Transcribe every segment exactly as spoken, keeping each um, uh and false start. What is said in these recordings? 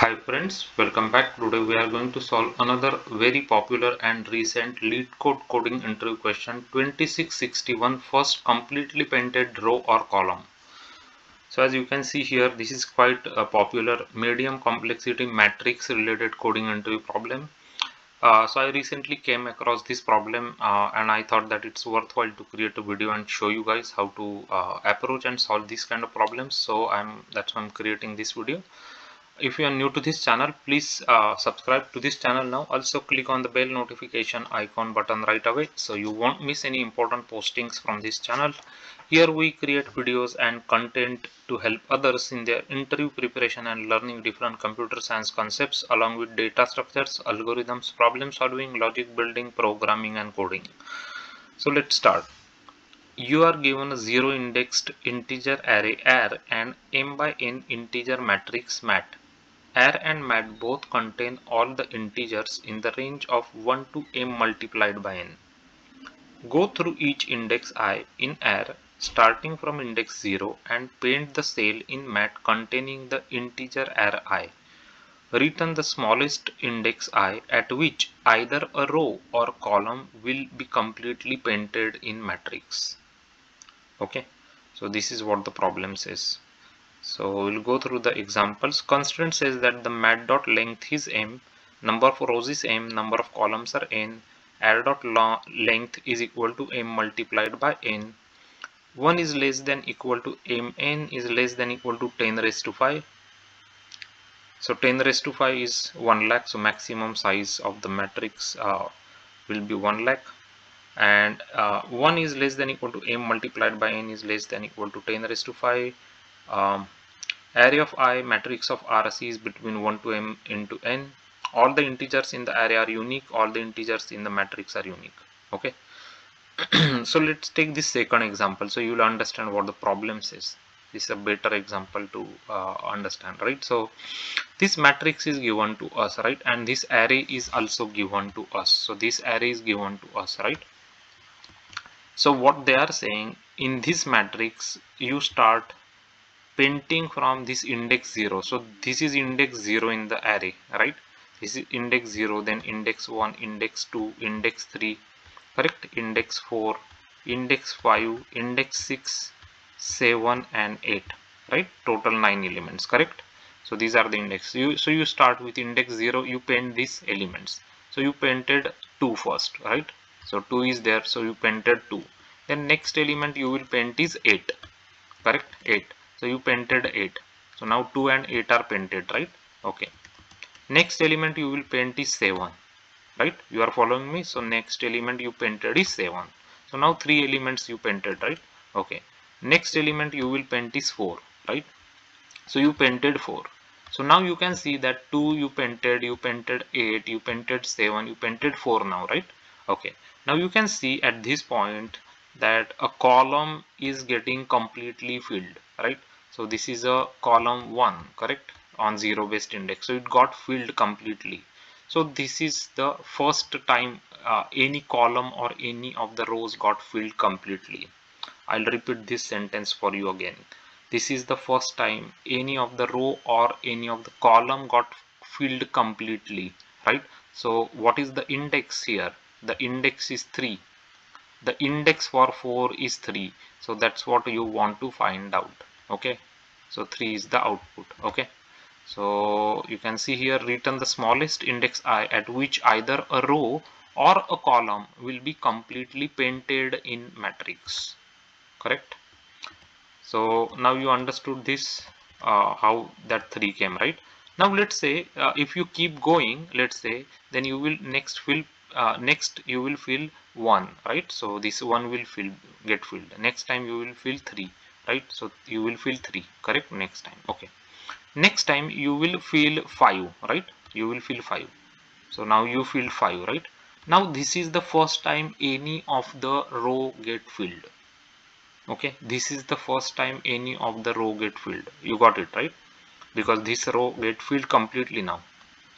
Hi friends, welcome back. Today we are going to solve another very popular and recent LeetCode coding interview question twenty-six sixty-one, first completely painted row or column. So as you can see here, this is quite a popular medium complexity matrix related coding interview problem. Uh, so I recently came across this problem uh, and I thought that it's worthwhile to create a video and show you guys how to uh, approach and solve these kind of problems. So I'm that's why I'm creating this video. If you are new to this channel, please uh, subscribe to this channel now. Also click on the bell notification icon button right away so you won't miss any important postings from this channel. Here we create videos and content to help others in their interview preparation and learning different computer science concepts along with data structures, algorithms, problem solving, logic building, programming and coding. So let's start. You are given a zero indexed integer array R and m by n integer matrix mat. R and mat both contain all the integers in the range of one to m multiplied by n. Go through each index I in R starting from index zero and paint the cell in mat containing the integer R I. Return the smallest index I at which either a row or column will be completely painted in matrix. Okay, so this is what the problem says. So we'll go through the examples. Constraint says that the mat dot length is m, number of rows is m, number of columns are n, r dot length is equal to m multiplied by n, one is less than equal to m, n is less than equal to ten raised to five. So ten raised to five is one lakh, so maximum size of the matrix uh, will be one lakh, and uh, one is less than equal to m multiplied by n is less than equal to ten raised to five. Um, array of I matrix of R C is between one to m into n. All the integers in the array are unique, all the integers in the matrix are unique. Okay. So let's take this second example so you will understand what the problem says. This is a better example to uh, understand, right? So this matrix is given to us, right? And this array is also given to us. So this array is given to us, right? So what they are saying, in this matrix you start painting from this index zero. So this is index zero in the array, right? This is index zero, then index one, index two, index three, correct? Index four, index five, index six, seven and eight, right? Total nine elements, correct? So these are the index. You so you start with index zero, you paint these elements. So you painted two first, right? So two is there, so you painted two. Then next element you will paint is eight, correct? Eight. So you painted eight. So now two and eight are painted, right? Okay. Next element you will paint is seven, right? You are following me? So next element you painted is seven. So now three elements you painted, right? Okay. Next element you will paint is four, right? So you painted four. So now you can see that two you painted, you painted eight, you painted seven, you painted four now, right? Okay. Now you can see at this point that a column is getting completely filled, right? So this is a column one, correct? On zero based index. So it got filled completely. So this is the first time uh, any column or any of the rows got filled completely. I'll repeat this sentence for you again. This is the first time any of the row or any of the column got filled completely, right? So what is the index here? The index is three. The index for four is three. So that's what you want to find out. Okay. So three is the output. Okay. So you can see here, return the smallest index I at which either a row or a column will be completely painted in matrix. Correct. So now you understood this, uh, how that three came, right? Now let's say uh, if you keep going, let's say, then you will next fill uh, next you will fill one, right? So this one will fill get filled. Next time you will fill three, right? So you will fill three, correct? Next time. Okay. Next time you will fill five, right? You will fill five. So now you fill five, right? Now this is the first time any of the row get filled. Okay, this is the first time any of the row get filled. You got it, right? Because this row get filled completely now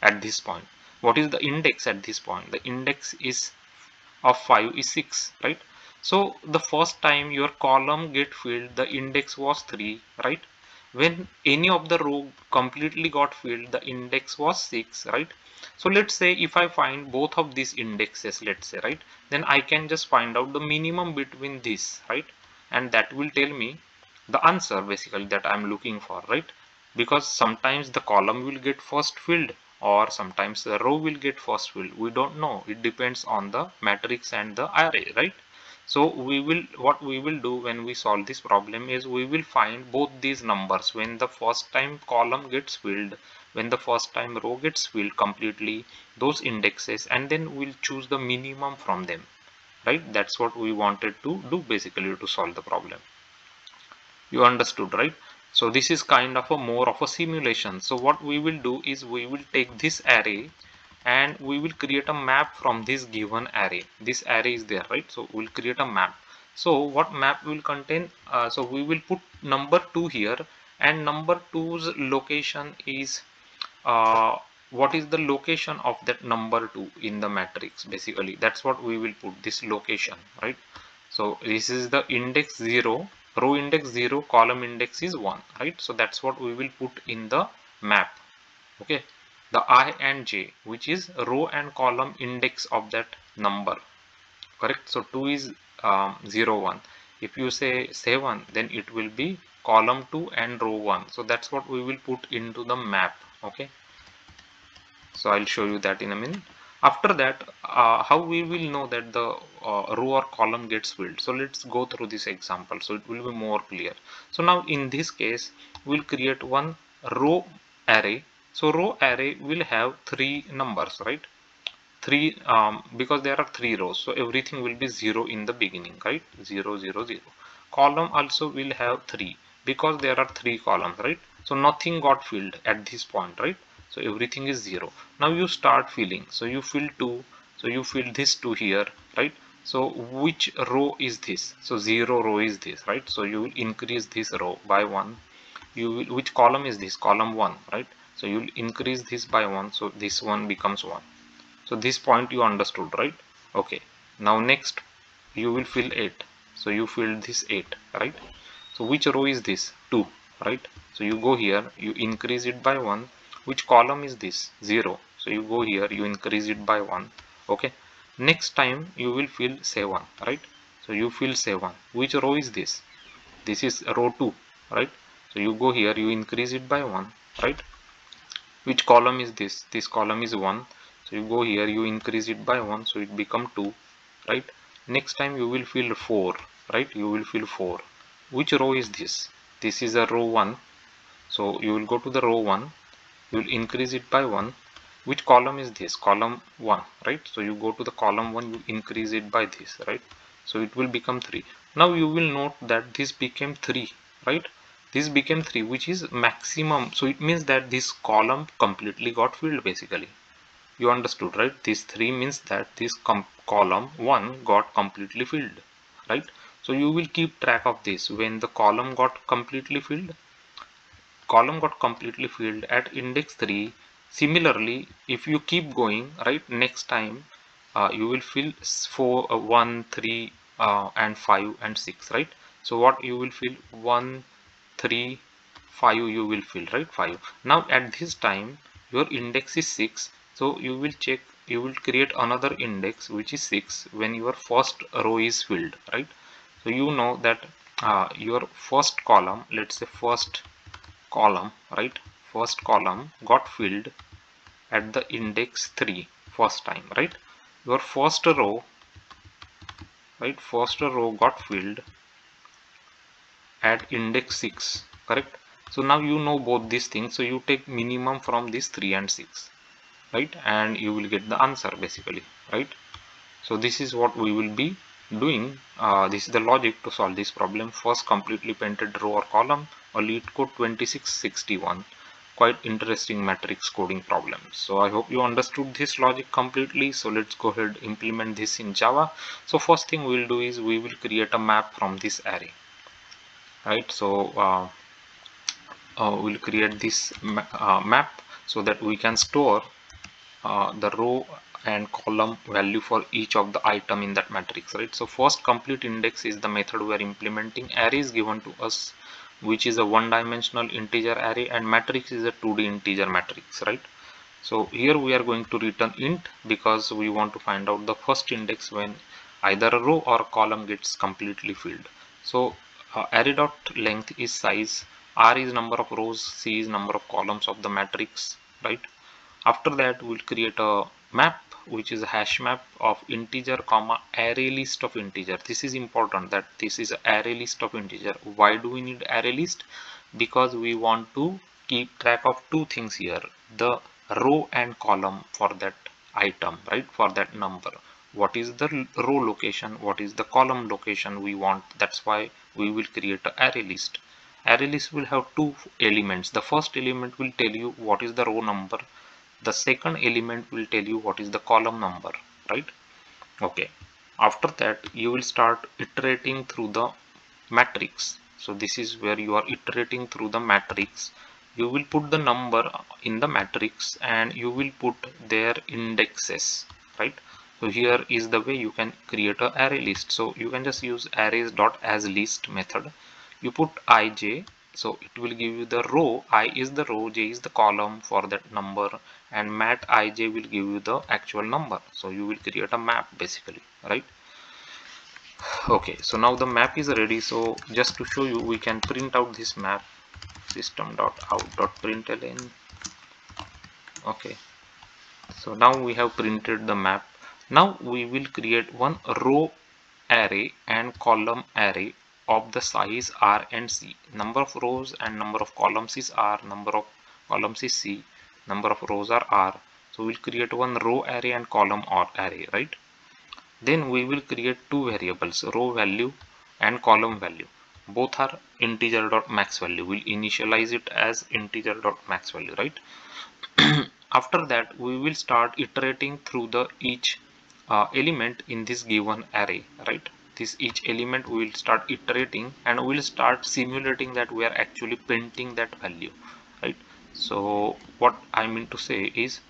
at this point. What is the index at this point? The index is of five is six, right? So the first time your column get filled, the index was three, right? when any of the row completely got filled, the index was six, right? So let's say if I find both of these indexes, let's say, right, then I can just find out the minimum between this, right, and that will tell me the answer basically that I'm looking for, right? Because sometimes the column will get first filled or sometimes the row will get first filled. We don't know. It depends on the matrix and the array, right? So we will, what we will do when we solve this problem is we will find both these numbers when the first time column gets filled, when the first time row gets filled completely, those indexes, and then we'll choose the minimum from them, right? That's what we wanted to do basically to solve the problem. You understood, right? So this is kind of a more of a simulation. So what we will do is we will take this array and we will create a map from this given array. This array is there, right? So we'll create a map. So what map will contain? Uh, so we will put number two here, and number two's location is uh, what is the location of that number two in the matrix basically. That's what we will put, this location, right? So this is the index zero, row index zero, column index is one, right? So that's what we will put in the map. Okay, the I and j, which is row and column index of that number, correct? So two is um, zero one. If you say seven, then it will be column two and row one. So that's what we will put into the map. Okay, so I'll show you that in a minute. After that, uh, how we will know that the uh, row or column gets filled? So let's go through this example, so it will be more clear. So now in this case, we'll create one row array. So row array will have three numbers, right? Three, um, because there are three rows, so everything will be zero in the beginning, right? Zero zero zero. Column also will have three because there are three columns, right? So nothing got filled at this point, right? So everything is zero. Now you start filling. So you fill two, so you fill this two here, right? So which row is this? So zero row is this, right? So you will increase this row by one. You will, which column is this? Column one, right? So you will increase this by one, so this one becomes one. So this point you understood, right? Okay, now next you will fill eight, so you fill this eight, right? So which row is this? Two, right? So you go here, you increase it by one. Which column is this? Zero. So you go here, you increase it by one. Okay, next time you will fill seven, right? So you fill seven. Which row is this? This is row two, right? So you go here, you increase it by one, right? Which column is this? This column is one. So you go here, you increase it by one, so it become two, right? Next time you will fill four, right? You will fill four. Which row is this? This is a row one. So you will go to the row one. You will increase it by one. Which column is this? Column one, right? So you go to the column one, you increase it by this, right? So it will become three. Now you will note that this became three, right? This became three, which is maximum. So it means that this column completely got filled basically. You understood, right? This three means that this column one got completely filled, right? So you will keep track of this. When the column got completely filled, column got completely filled at index three. Similarly, if you keep going, right, next time uh, you will fill four, uh, one, three, uh, and five and six, right? So what you will fill? One, three, five you will fill, right? Five. Now at this time your index is six, so you will check, you will create another index which is six when your first row is filled, right? So you know that uh, your first column, let's say first column, right, first column got filled at the index three first time, right? Your first row, right, first row got filled at index six, correct? So now you know both these things, so you take minimum from this three and six, right, and you will get the answer basically, right? So this is what we will be doing. Uh, this is the logic to solve this problem. First completely painted row or column, or LeetCode twenty-six sixty-one. Quite interesting matrix coding problem. So I hope you understood this logic completely. So let's go ahead implement this in Java. So first thing we'll do is we will create a map from this array, right? So uh, uh, we'll create this ma uh, map so that we can store uh, the row and column value for each of the item in that matrix, right? So first complete index is the method we are implementing. Array is given to us which is a one-dimensional integer array, and matrix is a two D integer matrix, right? So here we are going to return int because we want to find out the first index when either a row or a column gets completely filled. So uh, array dot length is size, R is number of rows, C is number of columns of the matrix, right? After that we'll create a map which is a hash map of integer comma array list of integer. This is important, that this is array list of integer. Why do we need array list? Because we want to keep track of two things here, the row and column for that item, right, for that number. What is the row location, what is the column location we want. That's why we will create an array list. Array list will have two elements. The first element will tell you what is the row number, the second element will tell you what is the column number, right? Okay, after that you will start iterating through the matrix. So this is where you are iterating through the matrix. You will put the number in the matrix and you will put their indexes, right? So here is the way you can create an array list. So you can just use arrays dot as list method. You put ij, so it will give you the row. I is the row, j is the column for that number, and mat ij will give you the actual number. So you will create a map basically, right? Okay, so now the map is ready. So just to show you, we can print out this map, system dot out dot println. Okay, so now we have printed the map. Now we will create one row array and column array of the size R and C. Number of rows and number of columns is R, number of columns is C, number of rows are R. So we'll create one row array and column or array, right? Then we will create two variables, row value and column value. Both are integer dot max value. We'll initialize it as integer dot max value, right? After that we will start iterating through the each uh, element in this given array, right? This each element we will start iterating and we will start simulating that we are actually printing that value, right? So what I mean to say is,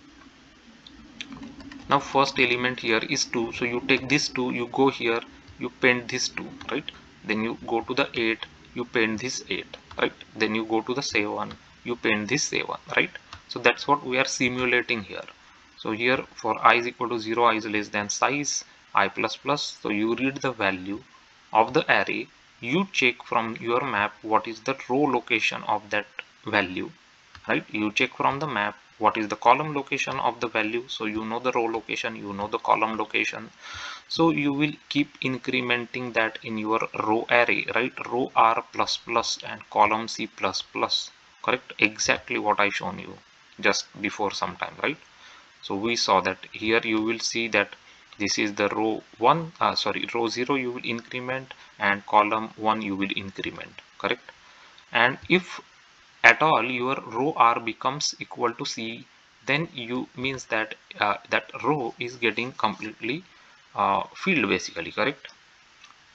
now first element here is two, so you take this two, you go here, you paint this two, right? Then you go to the eight, you paint this eight, right? Then you go to the seven, you paint this seven, right? So that's what we are simulating here. So here for I is equal to zero, I is less than size, I plus plus. So you read the value of the array, you check from your map what is the row location of that value, right? You check from the map what is the column location of the value. So you know the row location, you know the column location. So you will keep incrementing that in your row array, right? Row R plus plus and column C plus plus, correct? Exactly what I shown you just before sometime, right? So we saw that here you will see that this is the row one, uh, sorry, row zero you will increment and column one you will increment, correct? And if at all your row R becomes equal to C, then you means that uh, that row is getting completely uh, filled basically, correct?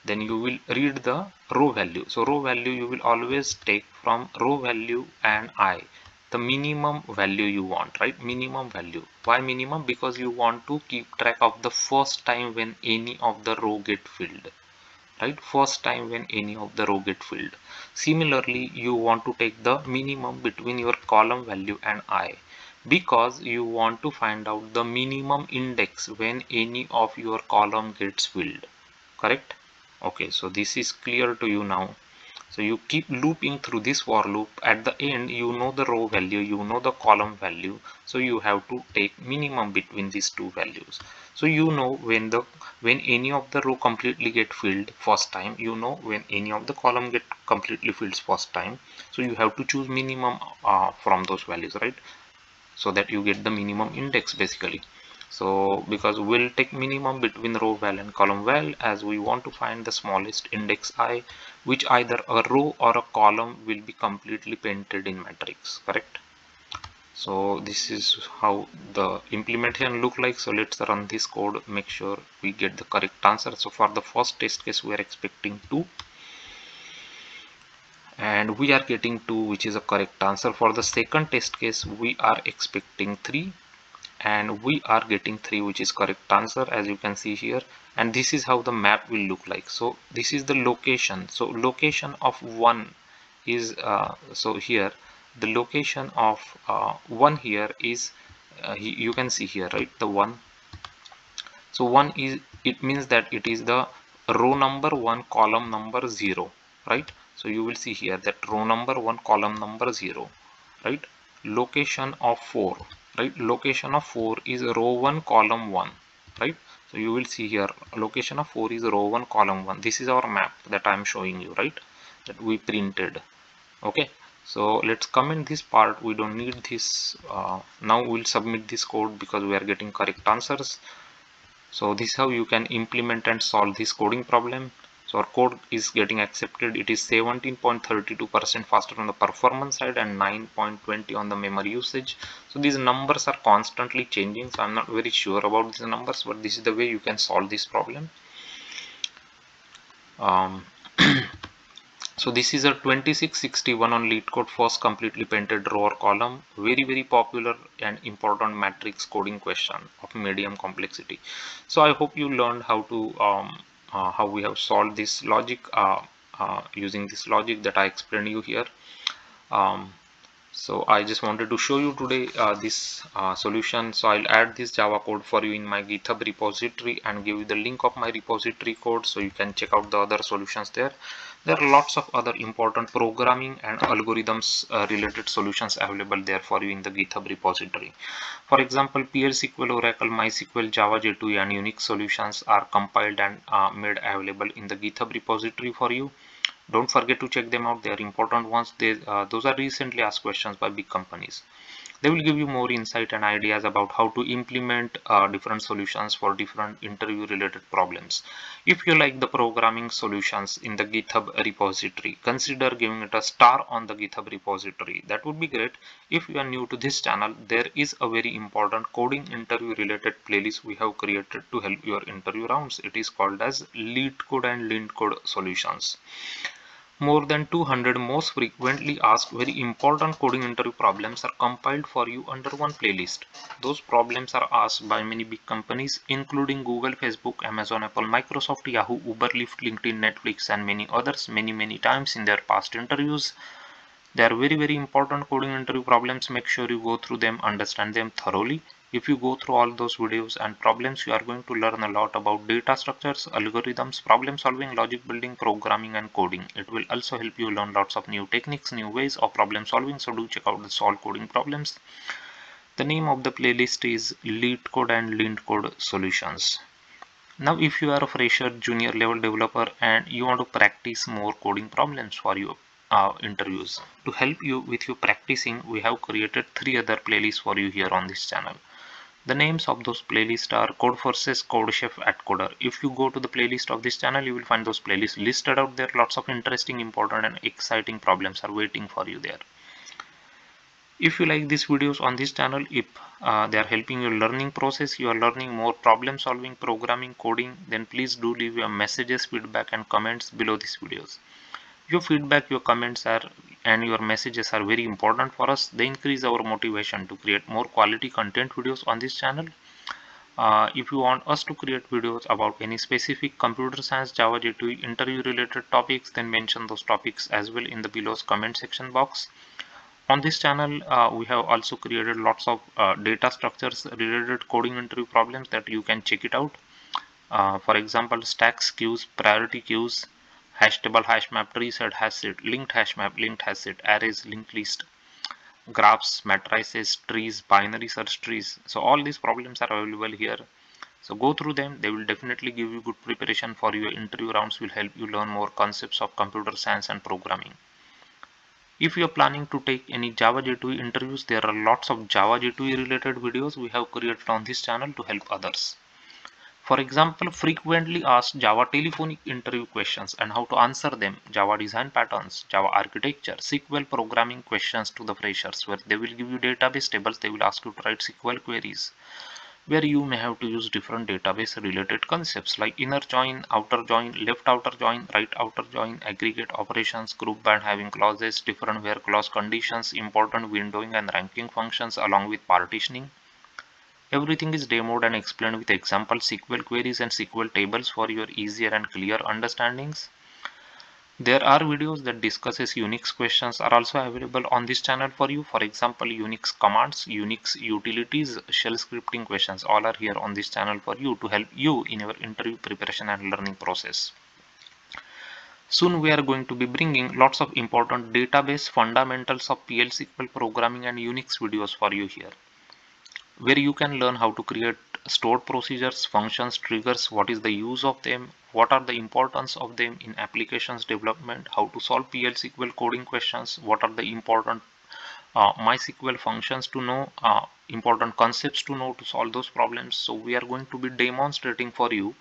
Then you will read the row value. So row value you will always take from row value and I, the minimum value you want, right? Minimum value. Why minimum? Because you want to keep track of the first time when any of the row get filled, right? First time when any of the row get filled. Similarly, you want to take the minimum between your column value and I, because you want to find out the minimum index when any of your column gets filled, correct? Okay, so this is clear to you now. So you keep looping through this for loop. At the end you know the row value, you know the column value, so you have to take minimum between these two values. So you know when the when any of the row completely get filled first time, you know when any of the column get completely filled first time, so you have to choose minimum uh, from those values, right? So that you get the minimum index basically. So because we'll take minimum between row val and column val, as we want to find the smallest index I, which either a row or a column will be completely painted in matrix, correct? So this is how the implementation look like. So let's run this code, make sure we get the correct answer. So for the first test case we are expecting two, and we are getting two, which is a correct answer. For the second test case we are expecting three, and we are getting three, which is correct answer, as you can see here. And this is how the map will look like. So this is the location. So location of one is uh, so here the location of uh, one here is uh, you can see here, right, the one. So one is, it means that it is the row number one, column number zero, right? So you will see here that row number one, column number zero, right? Location of four, right? Location of four is row one, column one, right? So you will see here location of four is row one, column one. This is our map that I am showing you, right, that we printed. Okay, so let's comment this part. We don't need this. Uh, now we'll submit this code because we are getting correct answers. So this is how you can implement and solve this coding problem. So our code is getting accepted. It is seventeen point three two percent faster on the performance side and nine point two zero on the memory usage. So these numbers are constantly changing. So I'm not very sure about these numbers, but this is the way you can solve this problem. Um, So this is a twenty-six sixty-one on LeetCode first completely painted row or column, very very popular and important matrix coding question of medium complexity. So I hope you learned how to um, uh, how we have solved this logic uh, uh, using this logic that I explained you here. Um, so I just wanted to show you today uh, this uh, solution. So I'll add this Java code for you in my GitHub repository and give you the link of my repository code, so you can check out the other solutions there. There are lots of other important programming and algorithms uh, related solutions available there for you in the GitHub repository. For example, PL SQL, Oracle, MySQL, Java J two E and Unix solutions are compiled and uh, made available in the GitHub repository for you. Don't forget to check them out. They are important ones. They, uh, those are recently asked questions by big companies. They will give you more insight and ideas about how to implement uh, different solutions for different interview related problems. If you like the programming solutions in the GitHub repository, consider giving it a star on the GitHub repository. That would be great. If you are new to this channel, there is a very important coding interview related playlist we have created to help your interview rounds. It is called as LeetCode and LeetCode Solutions. More than two hundred most frequently asked very important coding interview problems are compiled for you under one playlist. Those problems are asked by many big companies including Google, Facebook, Amazon, Apple, Microsoft, Yahoo, Uber, Lyft, LinkedIn, Netflix and many others many many times in their past interviews. They are very very important coding interview problems. Make sure you go through them, understand them thoroughly. If you go through all those videos and problems, you are going to learn a lot about data structures, algorithms, problem solving, logic building, programming and coding. It will also help you learn lots of new techniques, new ways of problem solving. So do check out the Solve Coding Problems. The name of the playlist is LeetCode and LeetCode Solutions. Now if you are a fresher, junior level developer and you want to practice more coding problems for you. Uh, interviews. To help you with your practicing, we have created three other playlists for you here on this channel. The names of those playlists are Code Forces, Code Chef, Atcoder. If you go to the playlist of this channel, you will find those playlists listed out there. Lots of interesting, important and exciting problems are waiting for you there. If you like these videos on this channel, if uh, they are helping your learning process, you are learning more problem solving, programming, coding, then please do leave your messages, feedback and comments below these videos. Your feedback, your comments are and your messages are very important for us. They increase our motivation to create more quality content videos on this channel. Uh, if you want us to create videos about any specific computer science, Java J two E interview related topics, then mention those topics as well in the below's comment section box. On this channel, uh, we have also created lots of uh, data structures related coding interview problems that you can check it out. Uh, for example, stacks queues, priority queues, hash table, hash map, tree set, hash set, linked hash map, linked hash set, arrays, linked list, graphs, matrices, trees, binary search trees. So all these problems are available here. So go through them. They will definitely give you good preparation for your interview rounds, will help you learn more concepts of computer science and programming. If you are planning to take any Java J two E interviews, there are lots of Java J two E related videos we have created on this channel to help others. For example, frequently asked Java telephonic interview questions and how to answer them, Java design patterns, Java architecture, S Q L programming questions to the freshers, where they will give you database tables, they will ask you to write S Q L queries, where you may have to use different database related concepts like inner join, outer join, left outer join, right outer join, aggregate operations, group by having clauses, different where clause conditions, important windowing and ranking functions along with partitioning. Everything is demoed and explained with example S Q L queries and S Q L tables for your easier and clear understandings. There are videos that discusses Unix questions are also available on this channel for you. For example, Unix commands, Unix utilities, shell scripting questions, all are here on this channel for you to help you in your interview preparation and learning process. Soon we are going to be bringing lots of important database fundamentals of P L S Q L programming and Unix videos for you here, where you can learn how to create stored procedures, functions, triggers, what is the use of them, what are the importance of them in applications development, how to solve P L S Q L coding questions, what are the important uh, MySQL functions to know, uh, important concepts to know to solve those problems. So we are going to be demonstrating for you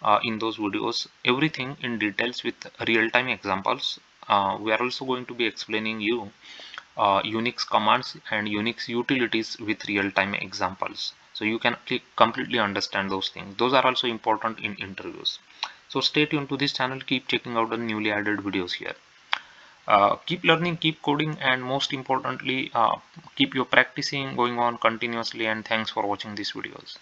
uh, in those videos everything in details with real-time examples. Uh, we are also going to be explaining you uh, Unix commands and Unix utilities with real-time examples. So you can completely understand those things. Those are also important in interviews. So stay tuned to this channel. Keep checking out the newly added videos here. Uh, keep learning, keep coding, and most importantly, uh, keep your practicing going on continuously. And thanks for watching these videos.